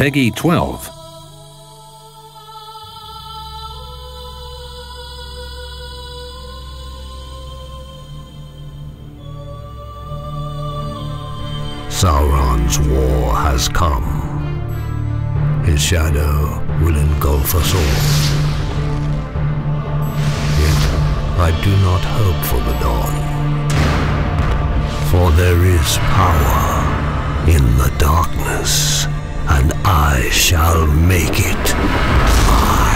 Peggy 12. Sauron's war has come. His shadow will engulf us all. Yet I do not hope for the dawn, for there is power in the darkness, and I shall make it.